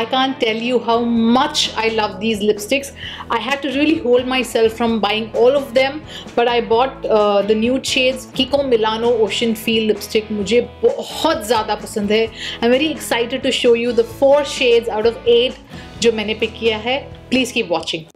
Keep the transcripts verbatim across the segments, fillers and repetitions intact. I can't tell you how much I love these lipsticks. I had to really hold myself from buying all of them, but I bought uh, the nude shades Kiko Milano Ocean Feel lipstick. मुझे बहुत ज़्यादा पसंद है. I'm very excited to show you the four shades out of eight जो मैंने pick किया है. Please keep watching.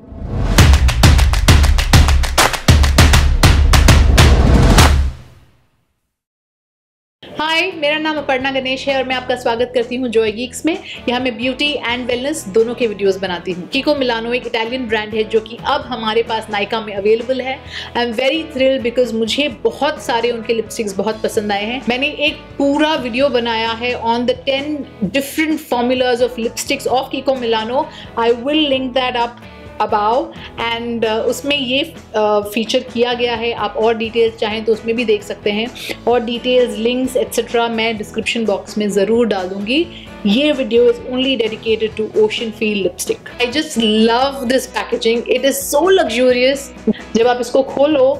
हाय, मेरा नाम अपर्णा गणेश है और मैं आपका स्वागत करती हूँ जॉय गीक्स में. यहाँ मैं ब्यूटी एंड वेलनेस दोनों के वीडियोस बनाती हूँ. किको मिलानो एक इटालियन ब्रांड है जो कि अब हमारे पास नायका में अवेलेबल है. I am very thrilled because मुझे बहुत सारे उनके लिपस्टिक्स बहुत पसंद आए हैं. मैंने एक पूरा वीडियो बनाया है on the ten different formulas of lipsticks of Kiko Milano. I will link that up above and उसमें ये फीचर uh, किया गया है. आप और डिटेल्स चाहें तो उसमें भी देख सकते हैं, और डिटेल्स, लिंक्स एक्सेट्रा मैं डिस्क्रिप्शन बॉक्स में ज़रूर डालूंगी. ये video is only dedicated to ocean feel lipstick. I just love this packaging, it is so luxurious. जब आप इसको खोलो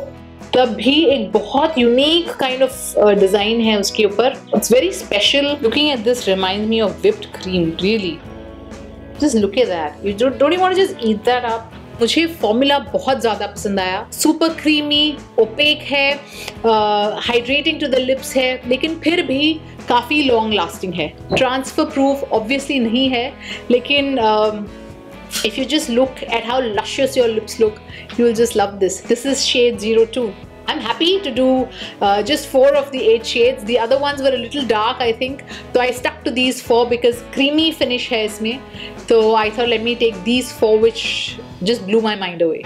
तब भी एक बहुत यूनिक काइंड ऑफ डिज़ाइन है उसके ऊपर. It's very special. Looking at this remind me of whipped cream. Really Just look at that. You don't, don't you want to just eat that up? मुझे फॉर्मूला बहुत ज़्यादा पसंद आया. Super creamy, opaque है, hydrating to the lips है, लेकिन फिर भी काफ़ी लॉन्ग लास्टिंग है. ट्रांसफ़र प्रूफ ऑब्वियसली नहीं है, लेकिन uh, if you just look at how luscious your lips look, you will just love this. This is shade zero two. I'm happy to do uh, just four of the eight shades. The other ones were a little dark, I think, so I stuck to these four because creamy finish hai isme. So I thought, let me take these four, which just blew my mind away.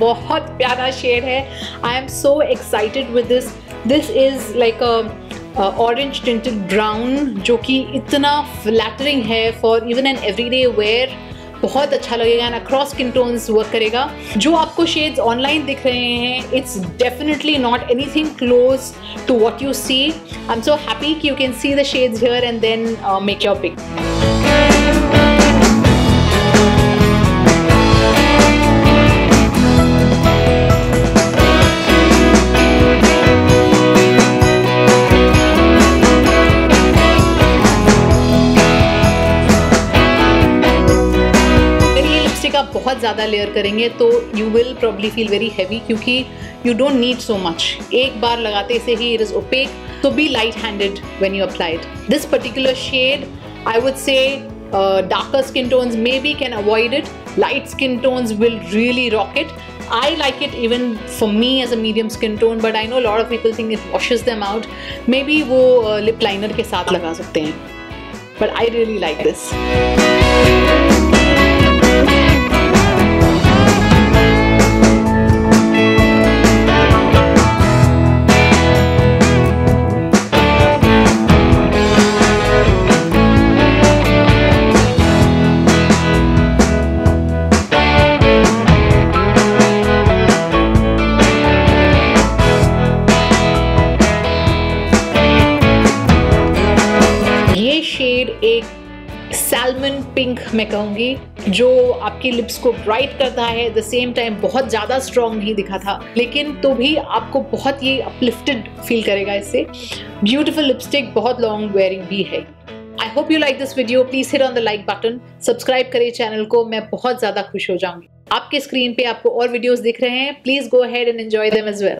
बहुत प्यारा shade है. I am so excited with this. This is like a orange tinted brown जो कि इतना flattering है for even an everyday wear. बहुत अच्छा लगेगा and across skin tones work करेगा. जो आपको शेड्स ऑनलाइन दिख रहे हैं, it's definitely not anything close to what you see. I am so happy कि you can see the shades here and then make your pick. बहुत ज़्यादा layer करेंगे तो you will probably feel very heavy, क्योंकि you don't need so much. एक बार लगाते से ही इट इज़ ओपेक, तो be light handed when you apply it. This particular shade I would say darker skin tones may be can avoid it. Light skin tones will really rock it. I like it even for me as a medium skin tone, but I know a lot of people think it washes them out. Maybe वो uh, lip liner के साथ लगा सकते हैं, but I really like this. एक salmon pink मैं कहूँगी जो आपकी लिप्स को ब्राइट करता है. एट द सेम टाइम बहुत ज़्यादा स्ट्रॉन्ग नहीं दिखा था, लेकिन तो भी आपको बहुत ये अपलिफ्टेड फील करेगा इससे. ब्यूटीफुल लिपस्टिक, बहुत लॉन्ग वेयरिंग भी है. I hope you like this video. Please hit on the like button. Subscribe करें चैनल को, मैं बहुत ज़्यादा खुश हो जाऊँगी. आपके स्क्रीन पे आपको और वीडियोज़ दिख रहे हैं, please go ahead and enjoy them as well.